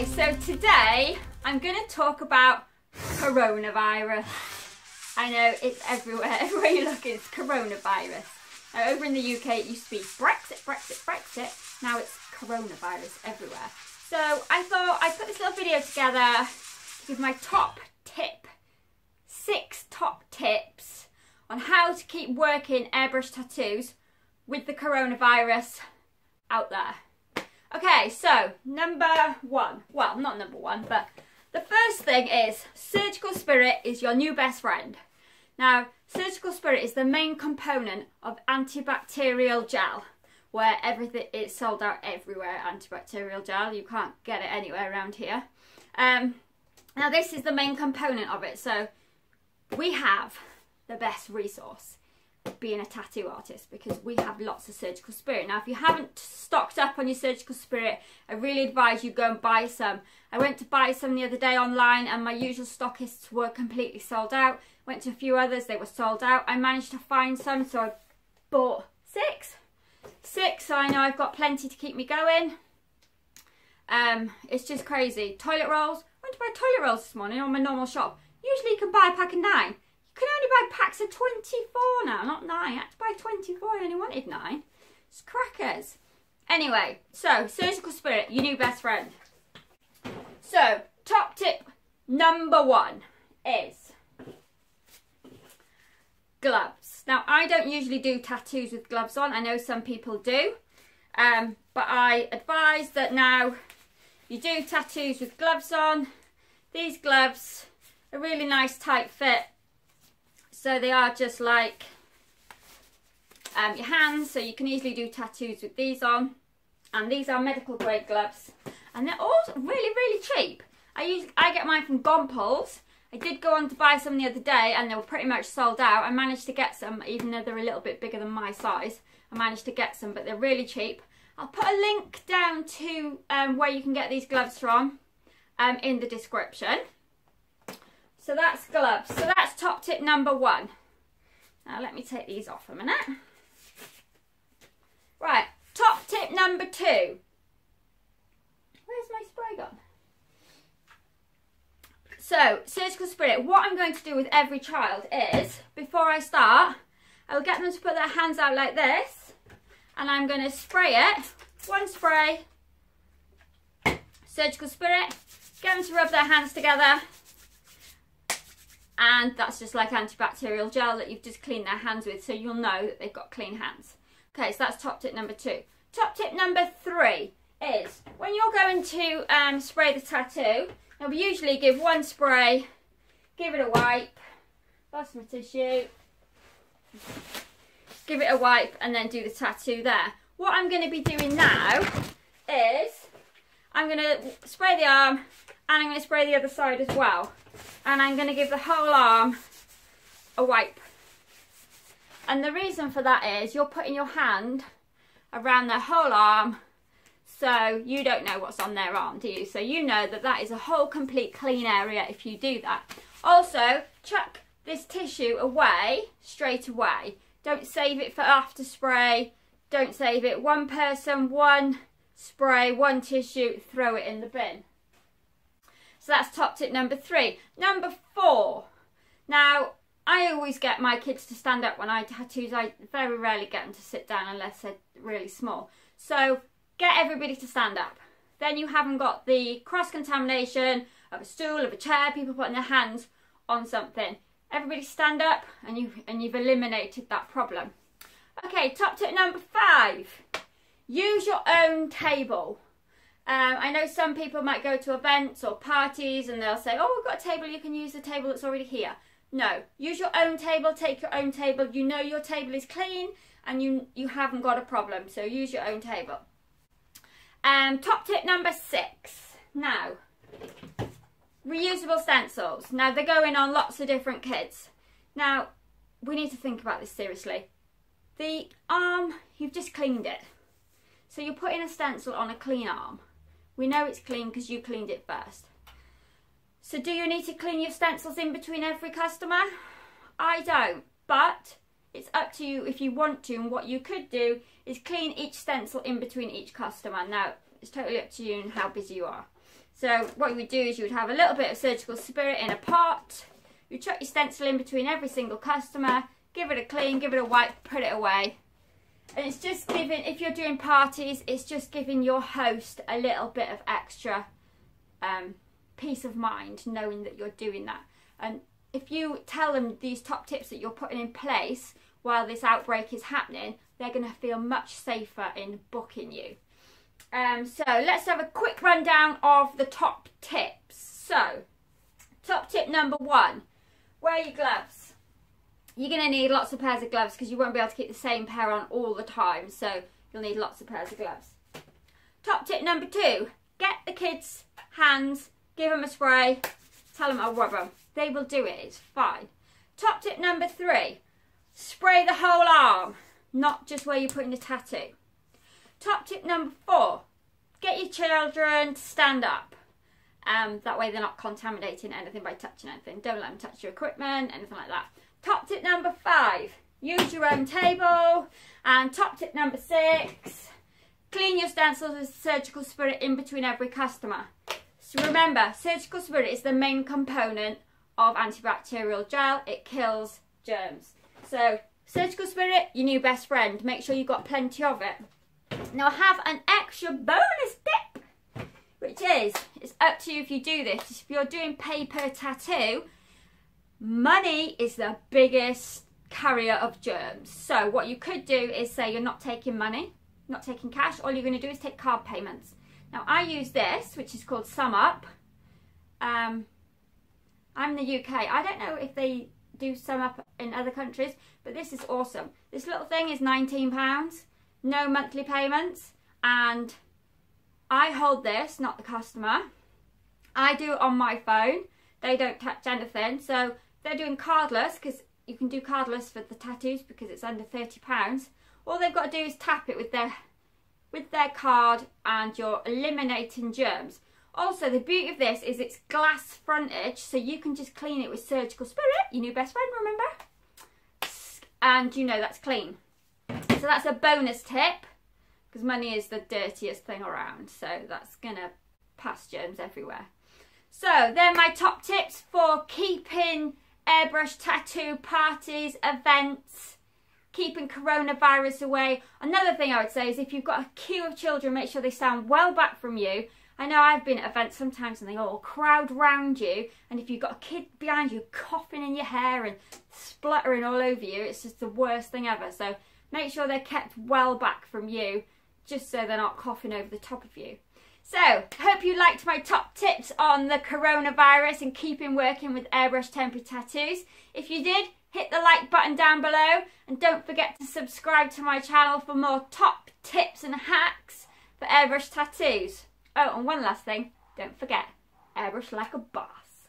Okay, so today I'm going to talk about coronavirus. I know it's everywhere you look it's coronavirus. Now over in the UK it used to be Brexit, Brexit, Brexit. Now it's coronavirus everywhere. So I thought I'd put this little video together to give my top tip, 6 top tips on how to keep working airbrush tattoos with the coronavirus out there. Okay, so number 1. Well, not number 1, but the first thing is surgical spirit is your new best friend. Now, surgical spirit is the main component of antibacterial gel, where everything is sold out everywhere. Antibacterial gel, you can't get it anywhere around here. Now, this is the main component of it, so we have the best resource being a tattoo artist because we have lots of surgical spirit. Now if you haven't stocked up on your surgical spirit, I really advise you go and buy some. I went to buy some the other day online and my usual stockists were completely sold out. Went to a few others, they were sold out. I managed to find some, so I bought 6, so I know I've got plenty to keep me going. It's just crazy. Toilet rolls, I went to buy toilet rolls this morning on my normal shop. Usually you can buy a pack of 9. You can only buy packs of 24 now, not 9. I had to buy 24, I only wanted 9. It's crackers. Anyway, so surgical spirit, your new best friend. So, top tip number 1 is gloves. Now, I don't usually do tattoos with gloves on. I know some people do. But I advise that now you do tattoos with gloves on. These gloves are really nice tight fit. So they are just like your hands, so you can easily do tattoos with these on. And these are medical grade gloves. And they're all really, really cheap. I get mine from Gompels. I did go on to buy some the other day and they were pretty much sold out. I managed to get some, even though they're a little bit bigger than my size. I managed to get some, but they're really cheap. I'll put a link down to where you can get these gloves from in the description. So that's gloves. So that's top tip number 1. Now let me take these off a minute. Right, top tip number 2. Where's my spray gone? So, surgical spirit. What I'm going to do with every child is, before I start, I will get them to put their hands out like this. And I'm going to spray it. 1 spray. Surgical spirit. Get them to rub their hands together. And that's just like antibacterial gel that you've just cleaned their hands with, so you'll know that they've got clean hands. Okay, so that's top tip number 2. Top tip number 3 is when you're going to spray the tattoo, now we usually give 1 spray, give it a wipe, lost my tissue, give it a wipe and then do the tattoo there. What I'm going to be doing now is I'm going to spray the arm and I'm going to spray the other side as well. And I'm going to give the whole arm a wipe. And the reason for that is you're putting your hand around their whole arm, so you don't know what's on their arm, do you? So you know that that is a whole complete clean area if you do that. Also, chuck this tissue away straight away. Don't save it for after spray. Don't save it. 1 person, 1 spray, 1 tissue, throw it in the bin. So that's top tip number 3. Number 4. Now, I always get my kids to stand up when I tattoos. I very rarely get them to sit down unless they're really small. So get everybody to stand up. Then you haven't got the cross-contamination of a stool, of a chair, people putting their hands on something. Everybody stand up and you've eliminated that problem. Okay, top tip number 5. Use your own table. I know some people might go to events or parties and they'll say, oh, we've got a table, you can use the table that's already here. No, use your own table, take your own table. You know your table is clean and you haven't got a problem, so use your own table. Top tip number 6. Now, reusable stencils. Now, they're going on lots of different kits. Now, we need to think about this seriously. The arm, you've just cleaned it. So you're putting a stencil on a clean arm. We know it's clean because you cleaned it first. So do you need to clean your stencils in between every customer? I don't, but it's up to you if you want to, and what you could do is clean each stencil in between each customer. Now, it's totally up to you and how busy you are. So what you would do is you would have a little bit of surgical spirit in a pot. You chuck your stencil in between every single customer, give it a clean, give it a wipe, put it away. And it's just giving, if you're doing parties, it's just giving your host a little bit of extra peace of mind, knowing that you're doing that. And if you tell them these top tips that you're putting in place while this outbreak is happening, they're going to feel much safer in booking you. So let's have a quick rundown of the top tips. So top tip number one, wear your gloves. You're going to need lots of pairs of gloves because you won't be able to keep the same pair on all the time. So you'll need lots of pairs of gloves. Top tip number two, get the kids' hands, give them a spray, tell them I'll rub them. They will do it, it's fine. Top tip number three, spray the whole arm, not just where you're putting the tattoo. Top tip number four, get your children to stand up. That way they're not contaminating anything by touching anything. Don't let them touch your equipment, anything like that. Top tip number five, use your own table. And top tip number six, clean your stencils with surgical spirit in between every customer. So remember, surgical spirit is the main component of antibacterial gel. It kills germs. So surgical spirit, your new best friend. Make sure you've got plenty of it. Now I have an extra bonus tip, which is, it's up to you if you do this. If you're doing paper tattoo, money is the biggest carrier of germs. So what you could do is say you're not taking money, not taking cash. All you're going to do is take card payments. Now I use this, which is called SumUp. I'm in the UK. I don't know if they do SumUp in other countries, but this is awesome. This little thing is £19. No monthly payments, and I hold this, not the customer. I do it on my phone. They don't touch anything, so they're doing cardless, because you can do cardless for the tattoos because it's under £30. All they've got to do is tap it with their card, and you're eliminating germs. Also, the beauty of this is it's glass frontage, so you can just clean it with surgical spirit, your new best friend, remember? And you know that's clean. So that's a bonus tip, because money is the dirtiest thing around, so that's gonna pass germs everywhere. So they're my top tips for keeping airbrush tattoo parties, events, keeping coronavirus away. Another thing I would say is if you've got a queue of children, make sure they stand well back from you. I know I've been at events sometimes and they all crowd round you, and if you've got a kid behind you coughing in your hair and spluttering all over you, it's just the worst thing ever. So make sure they're kept well back from you, just so they're not coughing over the top of you. So, hope you liked my top tips on the coronavirus and keeping working with airbrush temporary tattoos. If you did, hit the like button down below, and don't forget to subscribe to my channel for more top tips and hacks for airbrush tattoos. Oh, and one last thing, don't forget, airbrush like a boss.